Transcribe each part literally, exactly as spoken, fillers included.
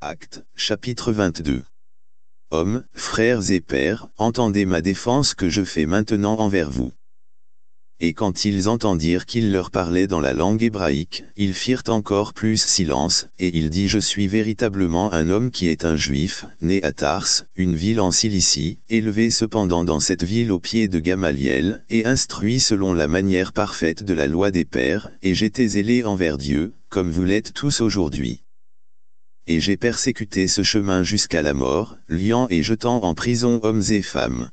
Actes, chapitre vingt-deux. Hommes, frères et pères, entendez ma défense que je fais maintenant envers vous. Et quand ils entendirent qu'il leur parlait dans la langue hébraïque, ils firent encore plus silence, et il dit: Je suis véritablement un homme qui est un juif, né à Tars, une ville en Cilicie, élevé cependant dans cette ville au pied de Gamaliel, et instruit selon la manière parfaite de la loi des pères, et j'étais zélé envers Dieu, comme vous l'êtes tous aujourd'hui. Et j'ai persécuté ce chemin jusqu'à la mort, liant et jetant en prison hommes et femmes.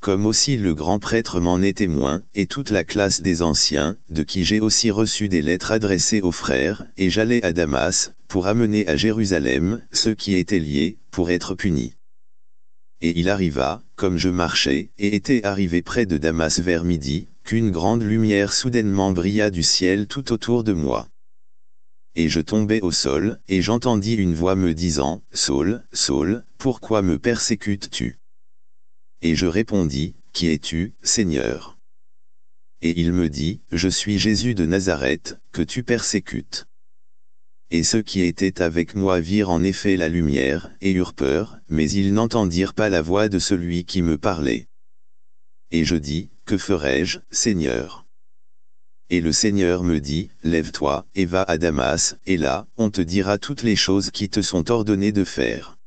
Comme aussi le grand prêtre m'en est témoin, et toute la classe des anciens, de qui j'ai aussi reçu des lettres adressées aux frères, et j'allais à Damas, pour amener à Jérusalem ceux qui étaient liés, pour être punis. Et il arriva, comme je marchais, et était arrivé près de Damas vers midi, qu'une grande lumière soudainement brilla du ciel tout autour de moi. Et je tombai au sol, et j'entendis une voix me disant: Saul, Saul, pourquoi me persécutes-tu? Et je répondis: Qui es-tu, Seigneur? Et il me dit: Je suis Jésus de Nazareth, que tu persécutes. Et ceux qui étaient avec moi virent en effet la lumière, et eurent peur, mais ils n'entendirent pas la voix de celui qui me parlait. Et je dis: Que ferai-je, Seigneur? Et le Seigneur me dit: Lève-toi, et va à Damas, et là, on te dira toutes les choses qui te sont ordonnées de faire.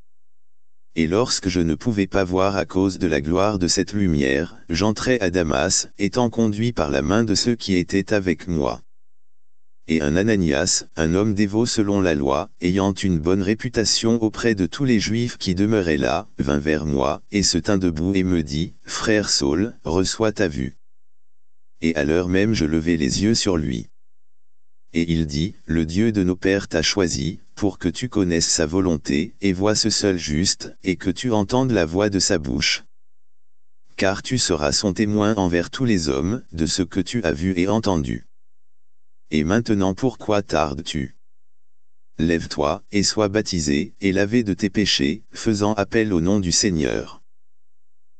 Et lorsque je ne pouvais pas voir à cause de la gloire de cette lumière, j'entrai à Damas, étant conduit par la main de ceux qui étaient avec moi. Et un Ananias, un homme dévot selon la loi, ayant une bonne réputation auprès de tous les Juifs qui demeuraient là, vint vers moi, et se tint debout et me dit: Frère Saul, reçois ta vue. Et à l'heure même je levai les yeux sur lui. Et il dit: Le Dieu de nos pères t'a choisi, pour que tu connaisses sa volonté, et vois ce seul juste, et que tu entendes la voix de sa bouche. Car tu seras son témoin envers tous les hommes, de ce que tu as vu et entendu. Et maintenant pourquoi tardes-tu? Lève-toi, et sois baptisé, et lavé de tes péchés, faisant appel au nom du Seigneur.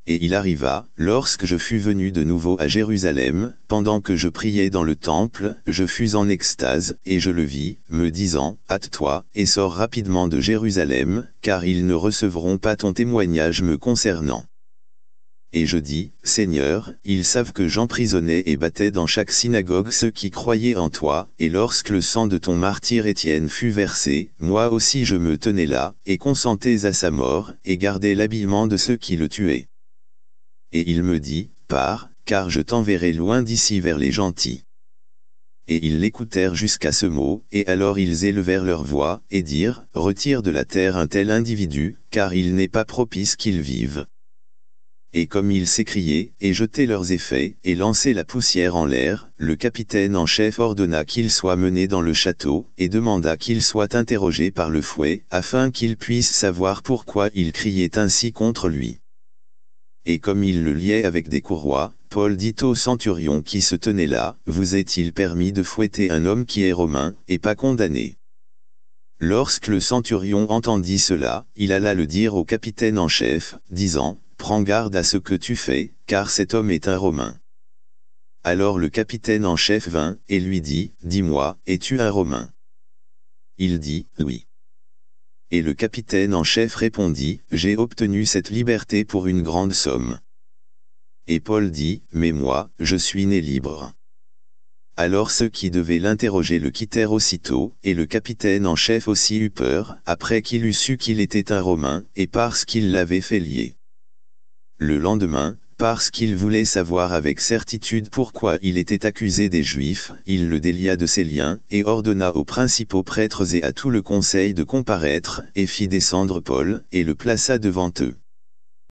Et il arriva, lorsque je fus venu de nouveau à Jérusalem, pendant que je priais dans le temple, je fus en extase, et je le vis, me disant: Hâte-toi, et sors rapidement de Jérusalem, car ils ne recevront pas ton témoignage me concernant. Et je dis: Seigneur, ils savent que j'emprisonnais et battais dans chaque synagogue ceux qui croyaient en toi, et lorsque le sang de ton martyr Étienne fut versé, moi aussi je me tenais là, et consentais à sa mort, et gardais l'habillement de ceux qui le tuaient. Et il me dit: Pars, car je t'enverrai loin d'ici vers les gentils. Et ils l'écoutèrent jusqu'à ce mot, et alors ils élevèrent leur voix, et dirent: Retire de la terre un tel individu, car il n'est pas propice qu'il vive. Et comme ils s'écriaient, et jetaient leurs effets, et lançaient la poussière en l'air, le capitaine en chef ordonna qu'il soit mené dans le château, et demanda qu'il soit interrogé par le fouet, afin qu'il puisse savoir pourquoi ils criaient ainsi contre lui. Et comme il le liait avec des courroies, Paul dit au centurion qui se tenait là: Vous est-il permis de fouetter un homme qui est romain, et pas condamné? Lorsque le centurion entendit cela, il alla le dire au capitaine en chef, disant: Prends garde à ce que tu fais, car cet homme est un romain. Alors le capitaine en chef vint, et lui dit: Dis-moi, es-tu un romain? Il dit: Oui. Et le capitaine en chef répondit: J'ai obtenu cette liberté pour une grande somme. Et Paul dit: Mais moi, je suis né libre. Alors ceux qui devaient l'interroger le quittèrent aussitôt, et le capitaine en chef aussi eut peur, après qu'il eût su qu'il était un Romain, et parce qu'il l'avait fait lier. Le lendemain, parce qu'il voulait savoir avec certitude pourquoi il était accusé des Juifs, il le délia de ses liens, et ordonna aux principaux prêtres et à tout le conseil de comparaître, et fit descendre Paul, et le plaça devant eux.